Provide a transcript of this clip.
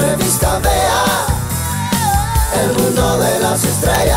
Revista Vea, el mundo de las estrellas.